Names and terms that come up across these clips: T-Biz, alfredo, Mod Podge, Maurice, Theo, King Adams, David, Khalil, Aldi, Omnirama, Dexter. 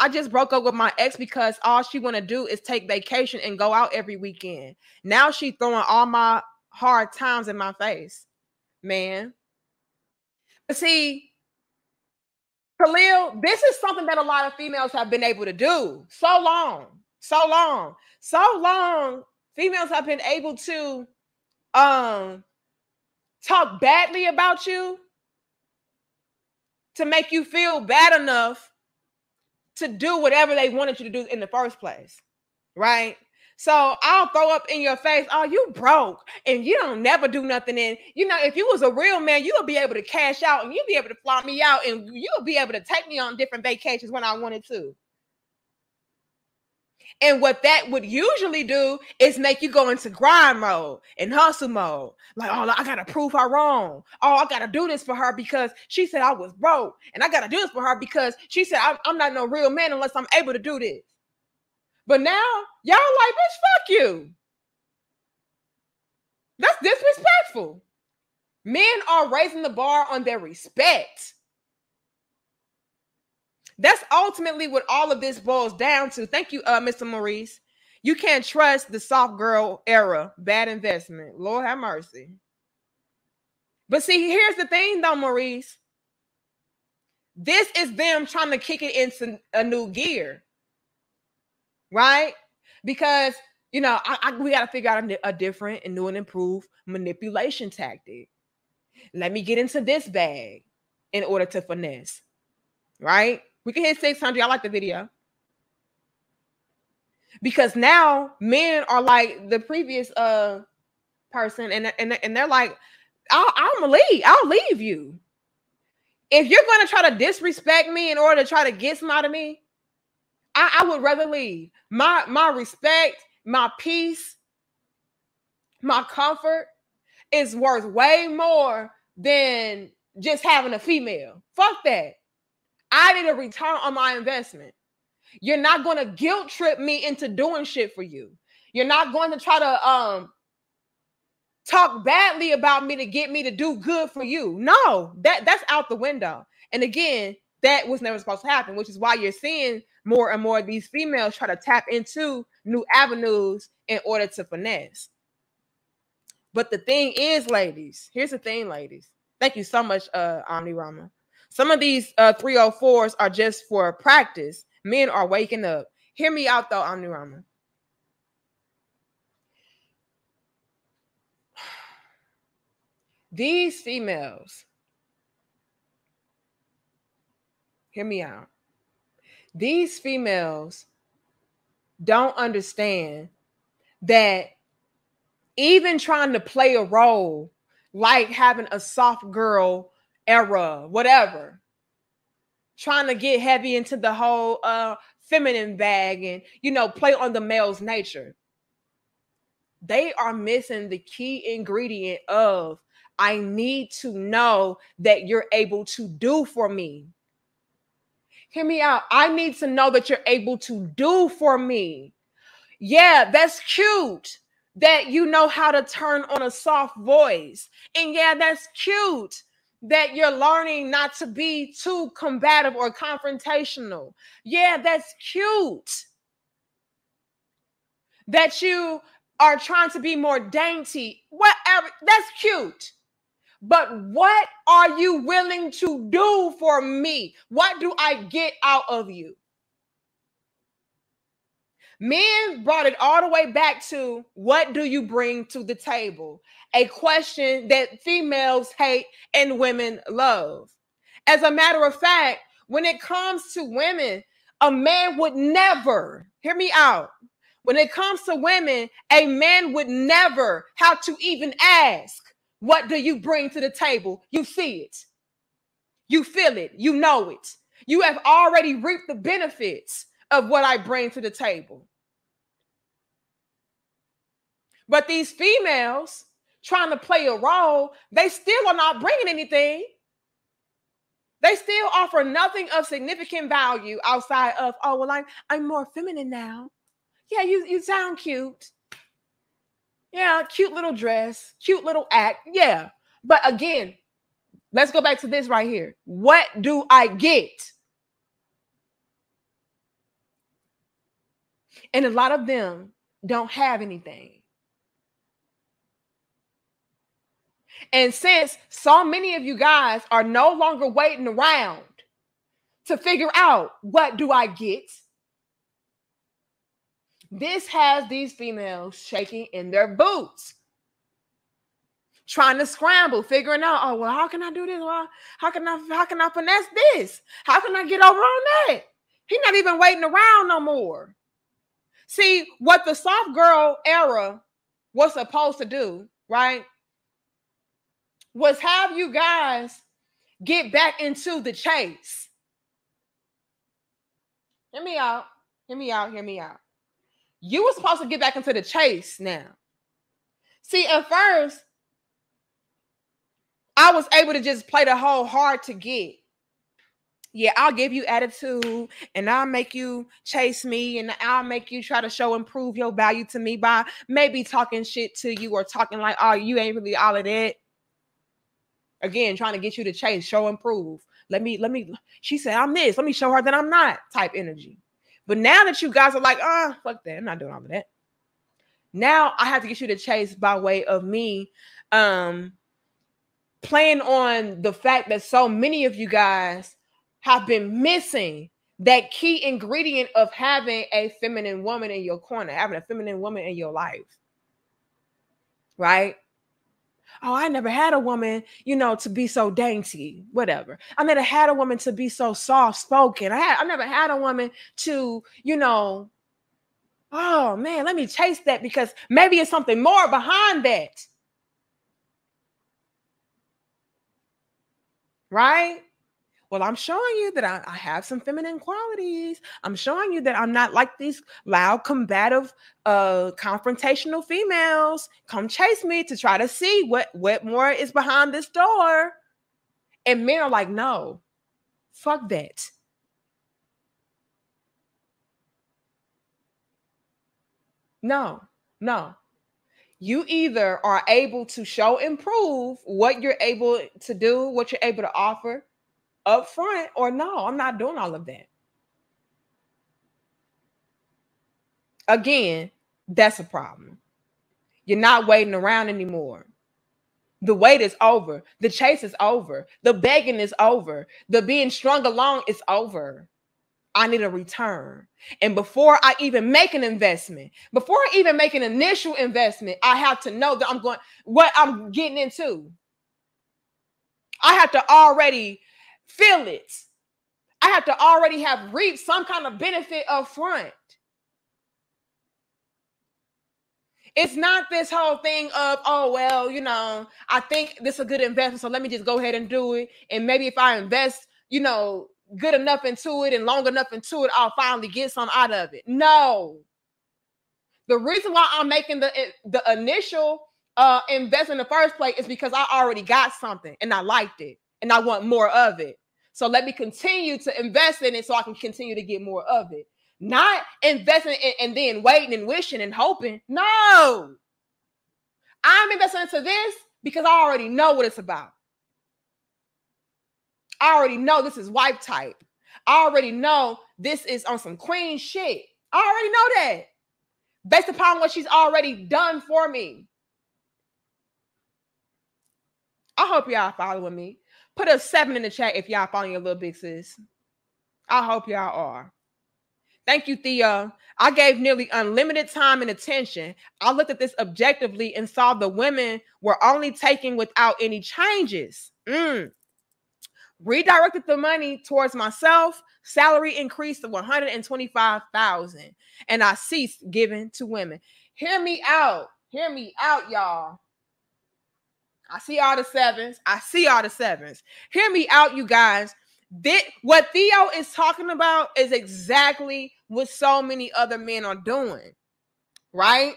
I just broke up with my ex because all she want to do is take vacation and go out every weekend. Now she throwing all my hard times in my face, man. But see, Khalil, this is something that a lot of females have been able to do so long. Females have been able to talk badly about you to make you feel bad enough to do whatever they wanted you to do in the first place, right? So I'll throw up in your face, oh, you broke and you don't never do nothing. And, you know, if you was a real man, you would be able to cash out and you'd be able to fly me out and you'll be able to take me on different vacations when I wanted to. And what that would usually do is make you go into grind mode and hustle mode. Like, oh, I got to prove her wrong. Oh, I got to do this for her because she said I was broke. And I got to do this for her because she said I'm not no real man unless I'm able to do this. But now y'all like, bitch, fuck you. That's disrespectful. Men are raising the bar on their respect. That's ultimately what all of this boils down to. Thank you, Mr. Maurice. You can't trust the soft girl era. Bad investment. Lord have mercy. But see, here's the thing though, Maurice. This is them trying to kick it into a new gear. Right? Because, you know, we got to figure out a different and new and improved manipulation tactic. Let me get into this bag in order to finesse. Right? We can hit 600. I like the video. Because now men are like the previous person and they're like, I'll leave you. If you're going to try to disrespect me in order to try to get some out of me, I would rather leave. My respect, my peace, my comfort is worth way more than just having a female. Fuck that. I need a return on my investment. You're not going to guilt trip me into doing shit for you. You're not going to try to talk badly about me to get me to do good for you. No, that's out the window. And again, that was never supposed to happen, which is why you're seeing more and more of these females try to tap into new avenues in order to finesse. But the thing is, ladies, here's the thing, ladies. Thank you so much, Omnirama. Some of these 304s are just for practice. Men are waking up. Hear me out, though, Omnirama. These females, hear me out. These females don't understand that even trying to play a role, like having a soft girl era, whatever, trying to get heavy into the whole feminine bag and, you know, play on the male's nature. They are missing the key ingredient of, I need to know that you're able to do for me. Hear me out. I need to know that you're able to do for me. Yeah, that's cute that you know how to turn on a soft voice. And yeah, that's cute that you're learning not to be too combative or confrontational. Yeah, that's cute that you are trying to be more dainty. Whatever, that's cute. But what are you willing to do for me? What do I get out of you? Men brought it all the way back to, what do you bring to the table? A question that females hate and women love. As a matter of fact, when it comes to women, a man would never, hear me out. When it comes to women, a man would never have to even ask, what do you bring to the table? You see it. You feel it. You know it. You have already reaped the benefits of what I bring to the table. But these females trying to play a role, they still are not bringing anything. They still offer nothing of significant value outside of, oh, well, I'm more feminine now. Yeah, you sound cute. Yeah, cute little dress, cute little act. Yeah. But again, let's go back to this right here. What do I get? And a lot of them don't have anything. And since so many of you guys are no longer waiting around to figure out what do I get, this has these females shaking in their boots, trying to scramble, figuring out, oh, well, how can I do this? Well, how can I finesse this? How can I get over on that? He's not even waiting around no more. See, what the soft girl era was supposed to do, right, was have you guys get back into the chase. Hear me out. Hear me out. Hear me out. You were supposed to get back into the chase now. See, at first, I was able to just play the whole hard to get. Yeah, I'll give you attitude and I'll make you chase me and I'll make you try to show and prove your value to me by maybe talking shit to you or talking like, oh, you ain't really all of that. Again, trying to get you to chase, show and prove. Let me, she said, I'm this. Let me show her that I'm not type energy. But now that you guys are like, fuck that, I'm not doing all of that. Now I have to get you to chase by way of me playing on the fact that so many of you guys have been missing that key ingredient of having a feminine woman in your corner, having a feminine woman in your life, right? Oh, I never had a woman, you know, to be so dainty, whatever. I never had a woman to be so soft-spoken. I never had a woman to, you know, oh, man, let me chase that because maybe it's something more behind that. Right? Well, I'm showing you that I have some feminine qualities. I'm showing you that I'm not like these loud, combative, confrontational females. Come chase me to try to see what more is behind this door. And men are like, no, fuck that. No, no. You either are able to show and prove what you're able to do, what you're able to offer, up front, or no, I'm not doing all of that. Again, that's a problem. You're not waiting around anymore. The wait is over. The chase is over. The begging is over. The being strung along is over. I need a return. And before I even make an investment, before I even make an initial investment, I have to know that what I'm getting into. I have to already feel it. I have to already have reaped some kind of benefit up front. It's not this whole thing of, oh, well, you know, I think this is a good investment, so let me just go ahead and do it. And maybe if I invest, you know, good enough into it and long enough into it, I'll finally get some out of it. No. The reason why I'm making the initial investment in the first place is because I already got something and I liked it. And I want more of it. So let me continue to invest in it so I can continue to get more of it. Not investing and then waiting and wishing and hoping. No. I'm investing into this because I already know what it's about. I already know this is wife type. I already know this is on some queen shit. I already know that. Based upon what she's already done for me. I hope y'all following me. Put a 7 in the chat if y'all following your little big sis. I hope y'all are. Thank you, Theo. I gave nearly unlimited time and attention. I looked at this objectively and saw the women were only taking without any changes. Redirected the money towards myself. Salary increased to $125,000. And I ceased giving to women. Hear me out. Hear me out, y'all. I see all the 7s. I see all the 7s. Hear me out, you guys. What Theo is talking about is exactly what so many other men are doing, right?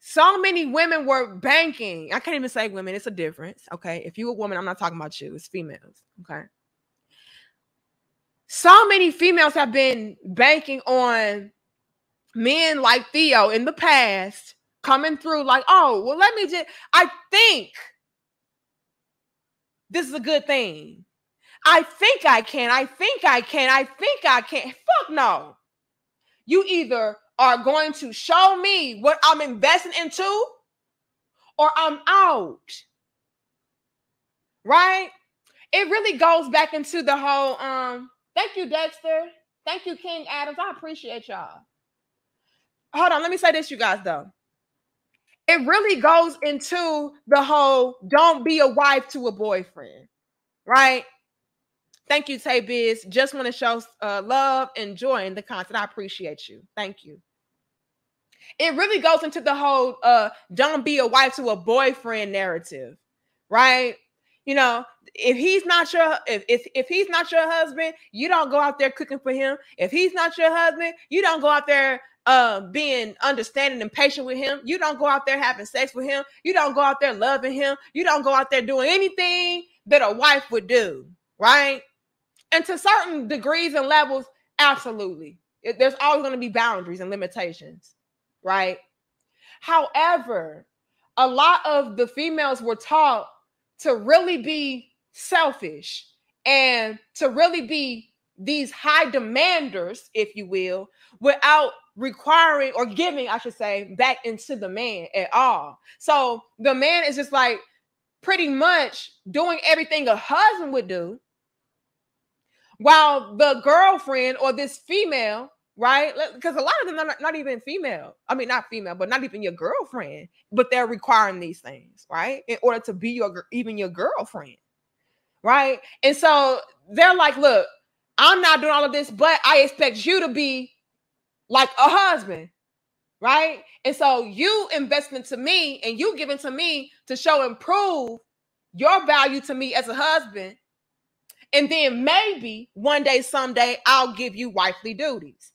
So many women were banking. I can't even say women. It's a difference, okay? If you're a woman, I'm not talking about you. It's females, okay? So many females have been banking on men like Theo in the past coming through like, oh, well, let me just, I think this is a good thing. I think I can. I think I can. I think I can. Fuck no. You either are going to show me what I'm investing into or I'm out. Right? It really goes back into the whole, thank you, Dexter. Thank you, King Adams. I appreciate y'all. Hold on. Let me say this, you guys, though. It really goes into the whole don't be a wife to a boyfriend, right? Thank you, T-Biz. Just want to show love and joy in the content. I appreciate you. Thank you. It really goes into the whole don't be a wife to a boyfriend narrative, right? You know, if he's not your if he's not your husband, you don't go out there cooking for him. If he's not your husband, you don't go out there being understanding and patient with him. You don't go out there having sex with him. You don't go out there loving him. You don't go out there doing anything that a wife would do, right? And to certain degrees and levels, absolutely. There's always going to be boundaries and limitations, right? However, a lot of the females were taught to really be selfish and to really be these high demanders, if you will, without requiring or giving, I should say, back into the man at all. So the man is just like pretty much doing everything a husband would do, while the girlfriend or this female, right? Because a lot of them are not even female. I mean, not female, but not even your girlfriend, but they're requiring these things, right? In order to be your, even your girlfriend, right? And so they're like, look, I'm not doing all of this, but I expect you to be like a husband, right? And so you invest into me and you give into me to show and prove your value to me as a husband. And then maybe one day, someday, I'll give you wifely duties.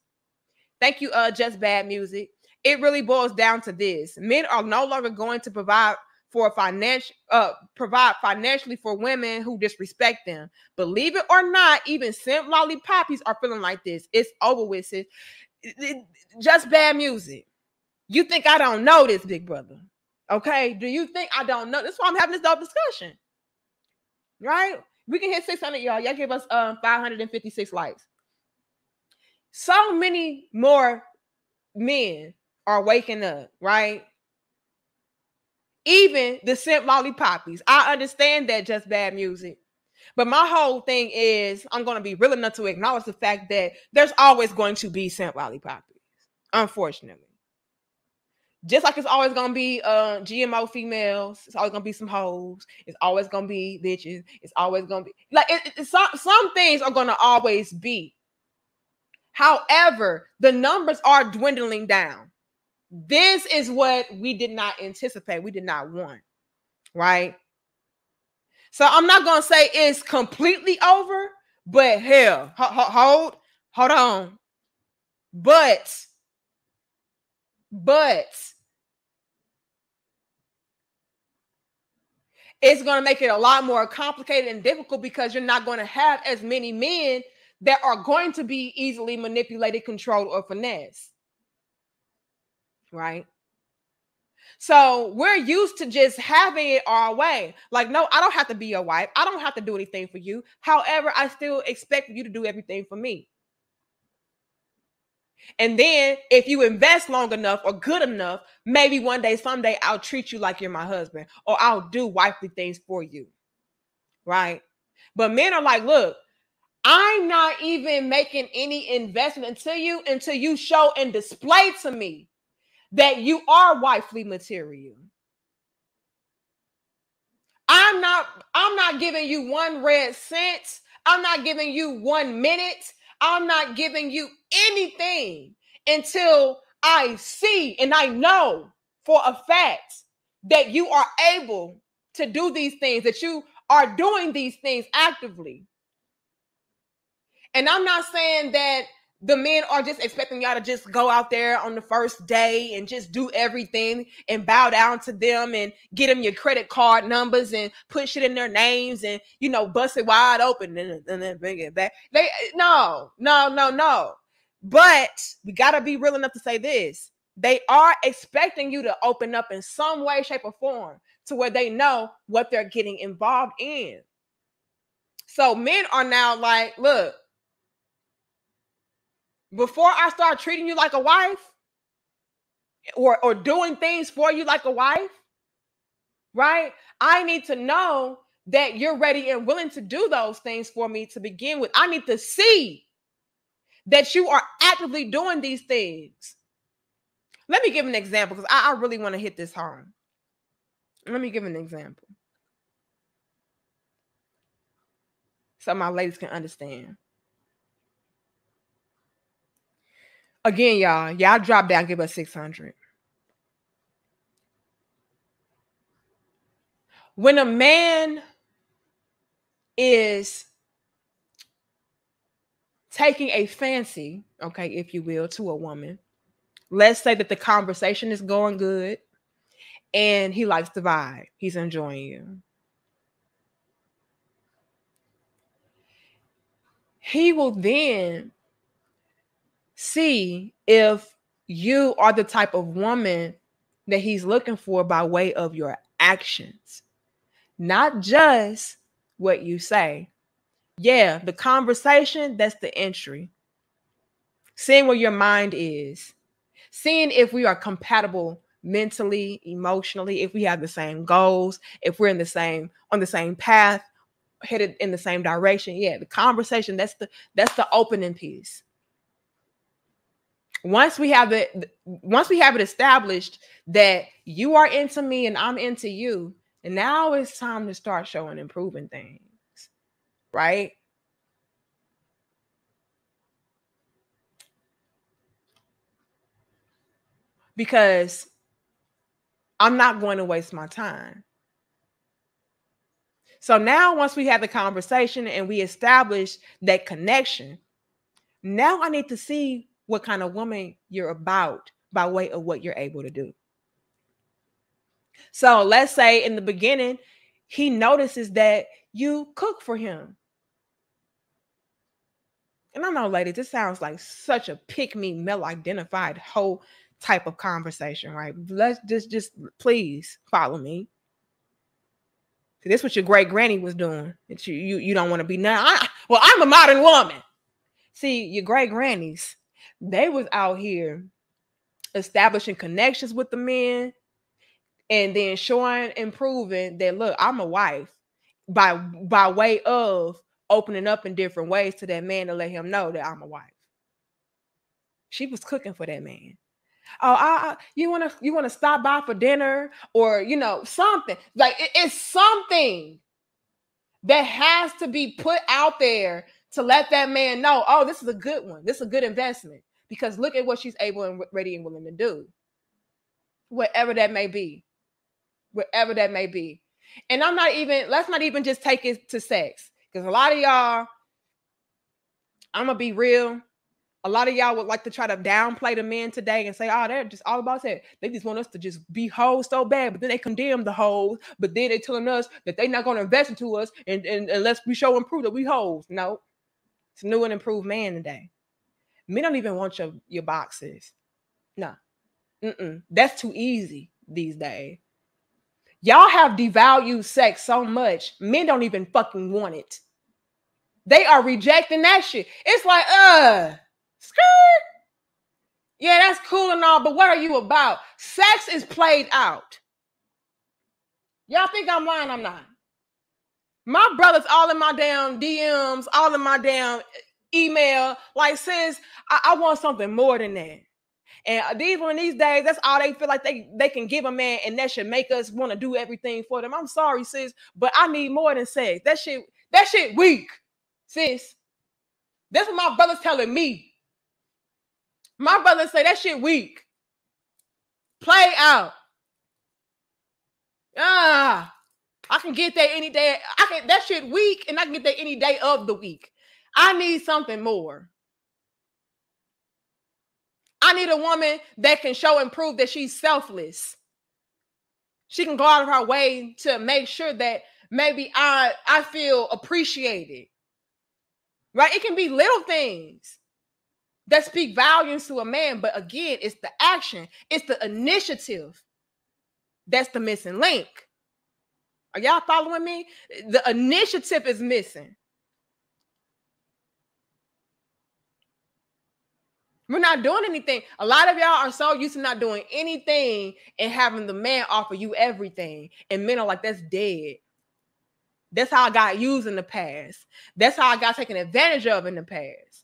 Thank you, Just Bad Music. It really boils down to this. Men are no longer going to provide for financially for women who disrespect them. Believe it or not, even simp lolly poppies are feeling like this. It's over with, sis. Just Bad Music. You think I don't know this, big brother? Okay? Do you think I don't know? That's why I'm having this dope discussion. Right? We can hit 600, y'all. Y'all give us 556 likes. So many more men are waking up, right? Even the simp lollipoppies. I understand that, Just Bad Music. But my whole thing is I'm going to be real enough to acknowledge the fact that there's always going to be simp lollipoppies, unfortunately. Just like it's always going to be GMO females. It's always going to be some hoes. It's always going to be bitches. It's always going to be... like some things are going to always be. However, the numbers are dwindling down. This is what we did not anticipate. We did not want, right? So I'm not going to say it's completely over, but hell, hold on. But it's going to make it a lot more complicated and difficult because you're not going to have as many men that are going to be easily manipulated, controlled, or finessed. Right? So we're used to just having it our way. Like, no, I don't have to be your wife. I don't have to do anything for you. However, I still expect you to do everything for me. And then if you invest long enough or good enough, maybe one day, someday, I'll treat you like you're my husband or I'll do wifely things for you. Right? But men are like, look, I'm not even making any investment to you until you show and display to me that you are wifely material. I'm not giving you one red cent. I'm not giving you 1 minute. I'm not giving you anything until I see and I know for a fact that you are able to do these things, that you are doing these things actively. And I'm not saying that the men are just expecting y'all to just go out there on the first day and just do everything and bow down to them and get them your credit card numbers and push it in their names and, you know, bust it wide open and then bring it back. No. But we got to be real enough to say this. They are expecting you to open up in some way, shape, or form to where they know what they're getting involved in. So men are now like, look, before I start treating you like a wife or doing things for you like a wife, right? I need to know that you're ready and willing to do those things for me to begin with. I need to see that you are actively doing these things. Let me give an example, because I really want to hit this home. Let me give an example so my ladies can understand. Again, y'all drop down, give us 600. When a man is taking a fancy, okay, if you will, to a woman, let's say that the conversation is going good and he likes the vibe. He's enjoying you. He will then see if you are the type of woman that he's looking for by way of your actions, not just what you say. Yeah, the conversation, that's the entry. Seeing where your mind is. Seeing if we are compatible mentally, emotionally, if we have the same goals, if we're in the same, on the same path, headed in the same direction. Yeah, the conversation, that's the opening piece. Once we have it established that you are into me and I'm into you, and now it's time to start showing and proving things, right? Because I'm not going to waste my time. So now once we have the conversation and we establish that connection, now I need to see what kind of woman you're about by way of what you're able to do. So let's say in the beginning, he notices that you cook for him. And I know, ladies, this sounds like such a pick-me, male-identified whole type of conversation, right? Let's just please follow me. See, this is what your great granny was doing. That you don't want to be none. Well, I'm a modern woman. See, your great grannies, they was out here establishing connections with the men and then showing and proving that, look, I'm a wife by way of opening up in different ways to that man to let him know that I'm a wife. She was cooking for that man. Oh, you want to stop by for dinner, or, you know, something like it's something that has to be put out there to let that man know, oh, this is a good one. This is a good investment, because look at what she's able and ready and willing to do. Whatever that may be. And let's not even just take it to sex, because a lot of y'all, I'm going to be real. A lot of y'all would like to try to downplay the men today and say, oh, they're just all about sex. They just want us to just be hoes so bad, but then they condemn the hoes, but then they telling us that they're not going to invest into us and unless we show and prove that we hoes. No, it's a new and improved man today. Men don't even want your boxes. No, that's too easy these days. Y'all have devalued sex so much, men don't even fucking want it. They are rejecting that shit. It's like, skirt. Yeah, that's cool and all, but what are you about? Sex is played out. Y'all think I'm lying? I'm not. My brother's all in my damn DMs, all in my damn email. Like, sis, I want something more than that. And these days, that's all they feel like they can give a man, and that should make us want to do everything for them. I'm sorry, sis, but I need more than sex. That shit weak, sis. That's what my brother's telling me. My brother say that shit weak. Play out. I can get that any day. That shit weak, and I can get that any day of the week. I need something more. I need a woman that can show and prove that she's selfless. She can go out of her way to make sure that maybe I feel appreciated. Right? It can be little things that speak volumes to a man, but again, it's the action, it's the initiative that's the missing link. Are y'all following me? The initiative is missing. We're not doing anything. A lot of y'all are so used to not doing anything and having the man offer you everything. And men are like, that's dead. That's how I got used in the past. That's how I got taken advantage of in the past.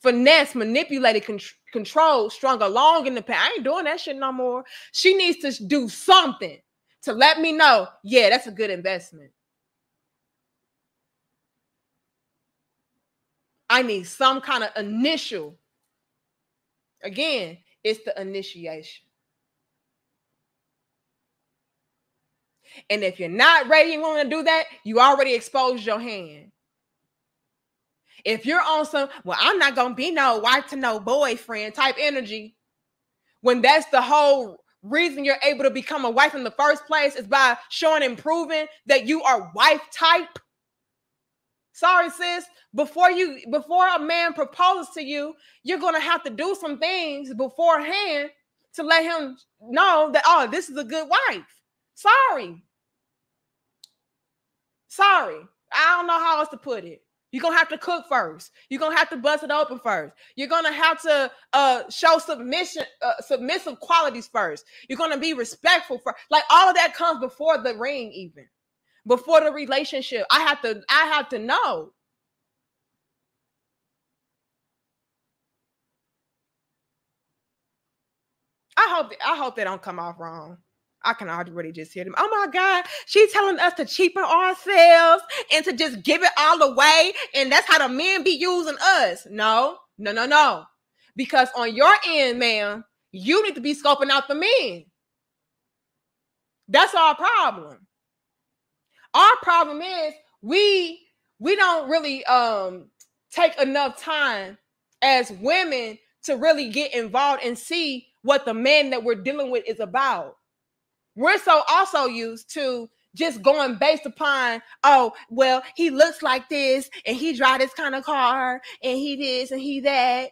Finesse, manipulated, controlled, strung along in the past. I ain't doing that shit no more. She needs to do something to let me know, yeah, that's a good investment. I need some kind of initial. Again, it's the initiation. And if you're not ready and willing to do that, you already exposed your hand. If you're on some, well, I'm not going to be no wife to no boyfriend type energy, when that's the whole reason you're able to become a wife in the first place is by showing and proving that you are wife type. Sorry, sis, before a man proposes to you, you're going to have to do some things beforehand to let him know that, oh, this is a good wife. Sorry. I don't know how else to put it. You're going to have to cook first. You're going to have to bust it open first. You're going to have to show submissive qualities first. You're going to be respectful first. Like, all of that comes before the ring even. Before the relationship, I have to know. I hope they don't come off wrong. I can already just hear them. Oh my God, she's telling us to cheapen ourselves and to just give it all away, and that's how the men be using us. No. Because on your end, ma'am, you need to be scoping out the men. That's our problem. Our problem is we don't really take enough time as women to really get involved and see what the man that we're dealing with is about. We're so also used to just going based upon, oh, well, he looks like this and he drives this kind of car and he this and he that.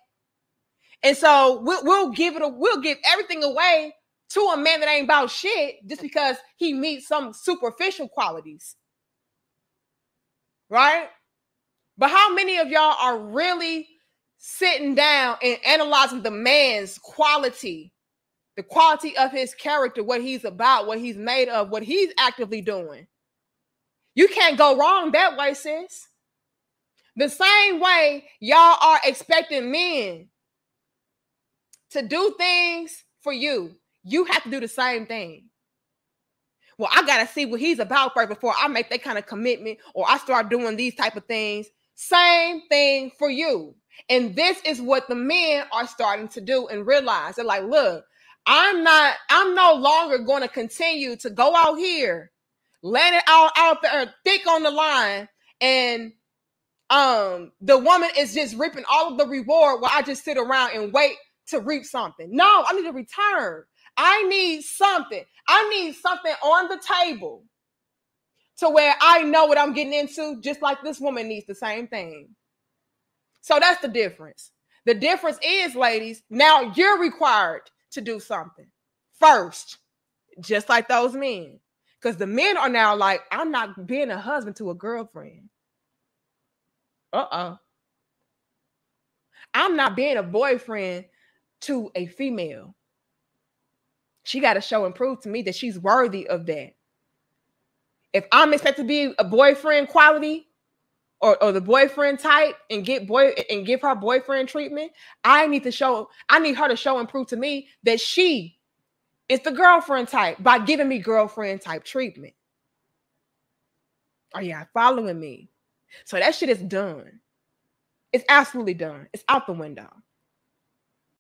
And so we'll give everything away to a man that ain't about shit just because he meets some superficial qualities. Right? But how many of y'all are really sitting down and analyzing the man's quality, the quality of his character, what he's about, what he's made of, what he's actively doing? You can't go wrong that way, sis. The same way y'all are expecting men to do things for you, you have to do the same thing. Well, I got to see what he's about first before I make that kind of commitment or I start doing these type of things. Same thing for you. And this is what the men are starting to do and realize. They're like, look, I'm no longer going to continue to go out here, land it all out there, thick on the line. And the woman is just reaping all of the reward while I just sit around and wait to reap something. No, I need a return. I need something. I need something on the table to where I know what I'm getting into, just like this woman needs the same thing. So that's the difference. The difference is, ladies, now you're required to do something first, just like those men. Because the men are now like, I'm not being a husband to a girlfriend. Uh-oh. I'm not being a boyfriend to a female. She got to show and prove to me that she's worthy of that. If I'm expected to be a boyfriend quality or the boyfriend type and give her boyfriend treatment, I need her to show and prove to me that she is the girlfriend type by giving me girlfriend type treatment. Are y'all following me? So that shit is done. It's absolutely done. It's out the window.